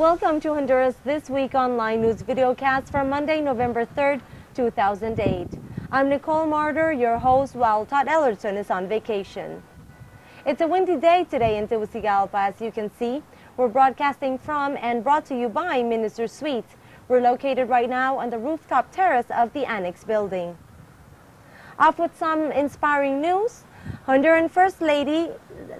Welcome to Honduras This Week Online News Videocast for Monday, November 3rd, 2008. I'm Nicole Martyr, your host, while Todd Ellerson is on vacation. It's a windy day today in Tegucigalpa, as you can see. We're broadcasting from and brought to you by Minister Suites. We're located right now on the rooftop terrace of the Annex building. Off with some inspiring news. Honduran First Lady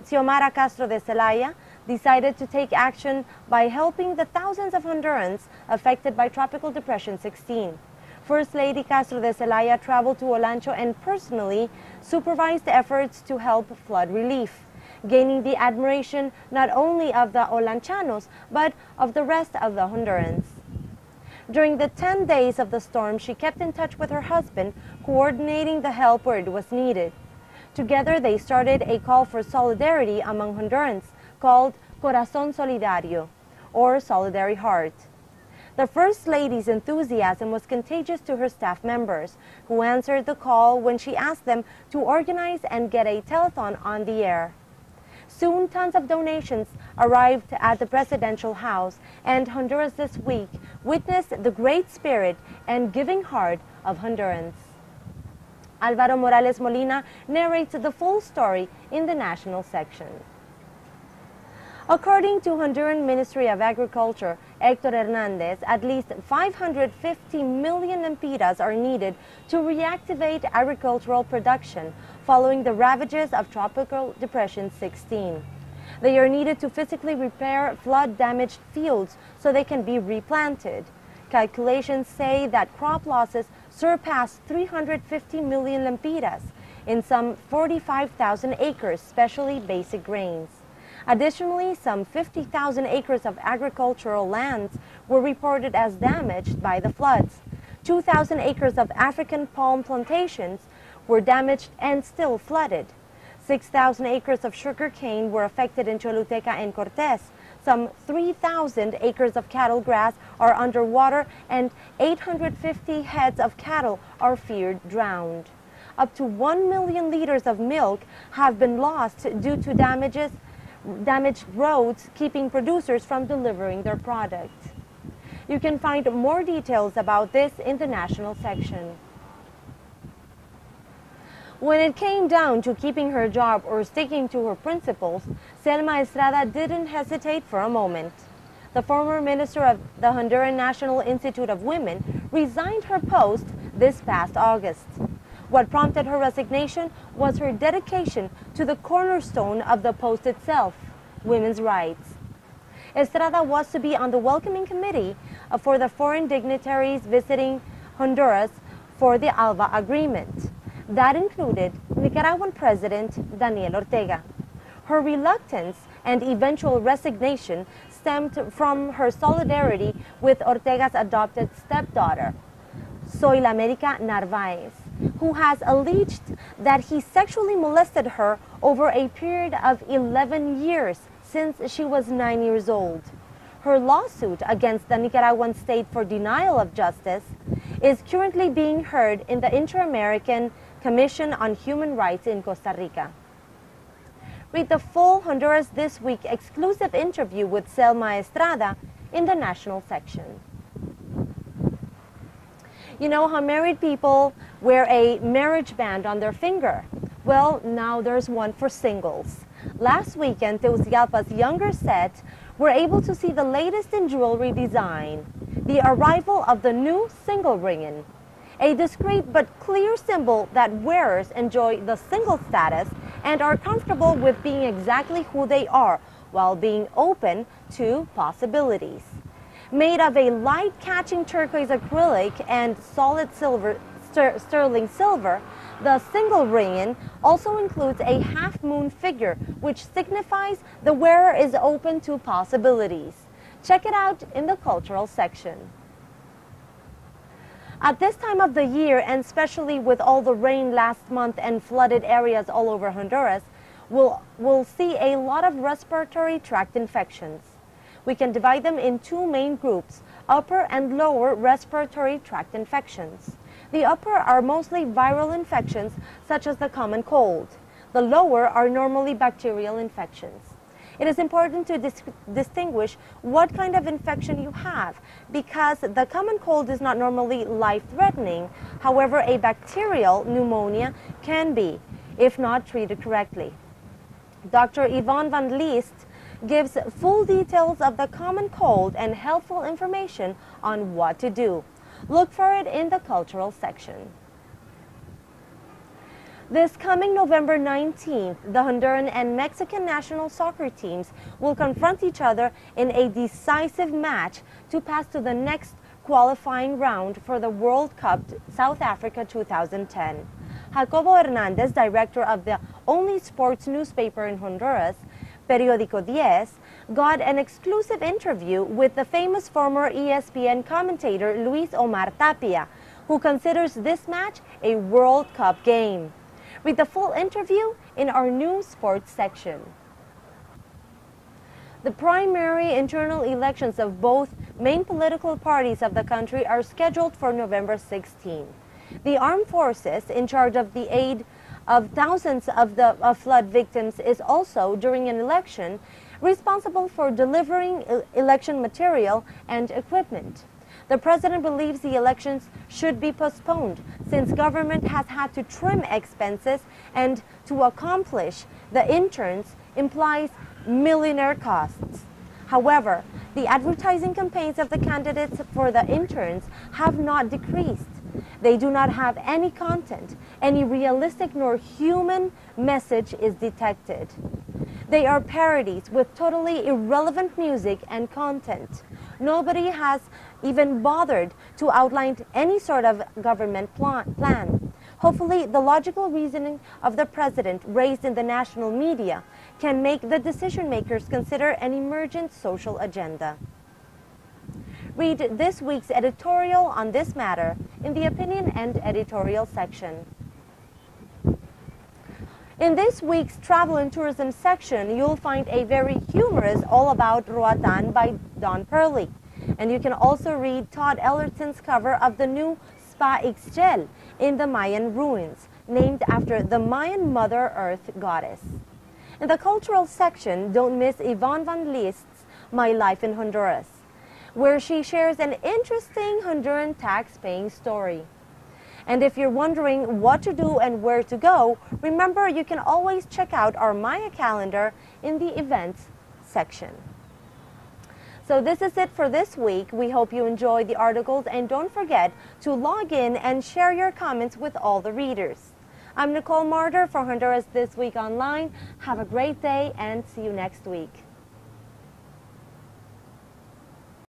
Xiomara Castro de Zelaya decided to take action by helping the thousands of Hondurans affected by Tropical Depression 16. First Lady Castro de Zelaya traveled to Olancho and personally supervised efforts to help flood relief, gaining the admiration not only of the Olanchanos but of the rest of the Hondurans. During the 10 days of the storm, she kept in touch with her husband, coordinating the help where it was needed. Together, they started a call for solidarity among Hondurans called Corazon Solidario, or Solidary Heart. The First Lady's enthusiasm was contagious to her staff members, who answered the call when she asked them to organize and get a telethon on the air. Soon, tons of donations arrived at the presidential house, and Honduras This Week witnessed the great spirit and giving heart of Hondurans. Alvaro Morales Molina narrates the full story in the national section. According to Honduran Ministry of Agriculture, Hector Hernandez, at least 550 million lempiras are needed to reactivate agricultural production following the ravages of Tropical Depression 16. They are needed to physically repair flood-damaged fields so they can be replanted. Calculations say that crop losses surpassed 350 million lempiras in some 45,000 acres, especially basic grains. Additionally, some 50,000 acres of agricultural lands were reported as damaged by the floods. 2,000 acres of African palm plantations were damaged and still flooded. 6,000 acres of sugarcane were affected in Choluteca and Cortes. Some 3,000 acres of cattle grass are underwater, and 850 heads of cattle are feared drowned. Up to 1 million liters of milk have been lost due to damaged roads, keeping producers from delivering their product. You can find more details about this in the national section. When it came down to keeping her job or sticking to her principles, Celma Estrada didn't hesitate for a moment. The former minister of the Honduran National Institute of Women resigned her post this past August. What prompted her resignation was her dedication to the cornerstone of the post itself, women's rights. Estrada was to be on the welcoming committee for the foreign dignitaries visiting Honduras for the ALBA agreement. That included Nicaraguan President Daniel Ortega. Her reluctance and eventual resignation stemmed from her solidarity with Ortega's adopted stepdaughter, Soyamérica Narvaez, who has alleged that he sexually molested her over a period of 11 years since she was 9 years old. Her lawsuit against the Nicaraguan state for denial of justice is currently being heard in the Inter-American Commission on Human Rights in Costa Rica. Read the full Honduras This Week exclusive interview with Celma Estrada in the national section. You know how married people wear a marriage band on their finger? Well, now there's one for singles. Last weekend, Tegucigalpa's younger set were able to see the latest in jewelry design, the arrival of the new Singelringen, a discreet but clear symbol that wearers enjoy the single status and are comfortable with being exactly who they are while being open to possibilities. Made of a light-catching turquoise acrylic and solid silver, sterling silver, the Singelringen also includes a half-moon figure, which signifies the wearer is open to possibilities. Check it out in the cultural section. At this time of the year, and especially with all the rain last month and flooded areas all over Honduras, we'll see a lot of respiratory tract infections. We can divide them in two main groups, upper and lower respiratory tract infections. The upper are mostly viral infections, such as the common cold. The lower are normally bacterial infections. it is important to distinguish what kind of infection you have, because the common cold is not normally life-threatening. However, a bacterial pneumonia can be, if not treated correctly. Dr. Yvonne Van List gives full details of the common cold and helpful information on what to do. Look for it in the cultural section. This coming November 19th, the Honduran and Mexican national soccer teams will confront each other in a decisive match to pass to the next qualifying round for the World Cup South Africa 2010. Jacobo Hernandez, director of the only sports newspaper in Honduras, Periódico Diez, got an exclusive interview with the famous former ESPN commentator Luis Omar Tapia, who considers this match a World Cup game. Read the full interview in our new sports section. The primary internal elections of both main political parties of the country are scheduled for November 16. The armed forces in charge of the aid of thousands of flood victims is also, during an election, responsible for delivering election material and equipment. The president believes the elections should be postponed since government has had to trim expenses, and to accomplish the interns implies millionaire costs. However, the advertising campaigns of the candidates for the interns have not decreased. They do not have any content, any realistic nor human message is detected. They are parodies with totally irrelevant music and content. Nobody has even bothered to outline any sort of government plan. Hopefully, the logical reasoning of the president raised in the national media can make the decision makers consider an emergent social agenda. Read this week's editorial on this matter in the opinion and editorial section. In this week's travel and tourism section, you'll find a very humorous All About Roatan by Don Perley. And you can also read Todd Ellerton's cover of the new Spa Ixchel in the Mayan ruins, named after the Mayan Mother Earth goddess. In the cultural section, don't miss Yvonne Van List's My Life in Honduras, where she shares an interesting Honduran tax-paying story. And if you're wondering what to do and where to go, remember you can always check out our Maya calendar in the events section. So this is it for this week. We hope you enjoyed the articles, and don't forget to log in and share your comments with all the readers. I'm Nicole Martyr for Honduras This Week Online. Have a great day and see you next week.